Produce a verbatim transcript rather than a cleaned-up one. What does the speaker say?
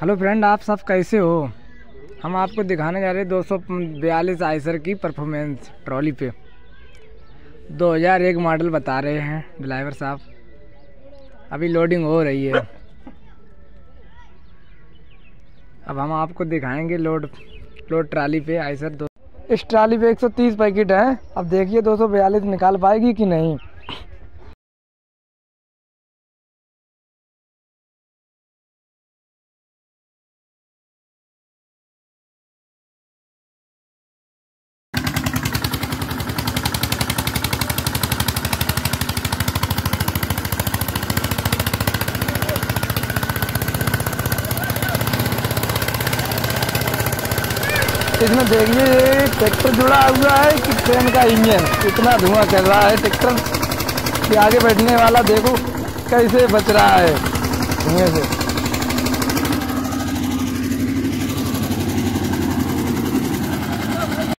Hello friend, आप सब कैसे हो। हम आपको दिखाने जा रहे हैं दो सौ बयालीस आइसर की परफॉर्मेंस ट्रॉली पे। दो हज़ार एक मॉडल बता रहे हैं ड्राइवर साहब। अभी लोडिंग हो रही है। अब हम आपको दिखाएंगे लोड लोड ट्राली पे आइसर दो। इस ट्राली पे एक सौ तीस पैकेट हैं। अब देखिए दो सौ बयालीस निकाल पाएगी कि नहीं। इसमें देखिए ट्रैक्टर जुड़ा हुआ है कि ट्रेन का इंजन, इतना धुआं चल रहा है ट्रैक्टर कि आगे बैठने वाला देखो कैसे बच रहा है धुएं से।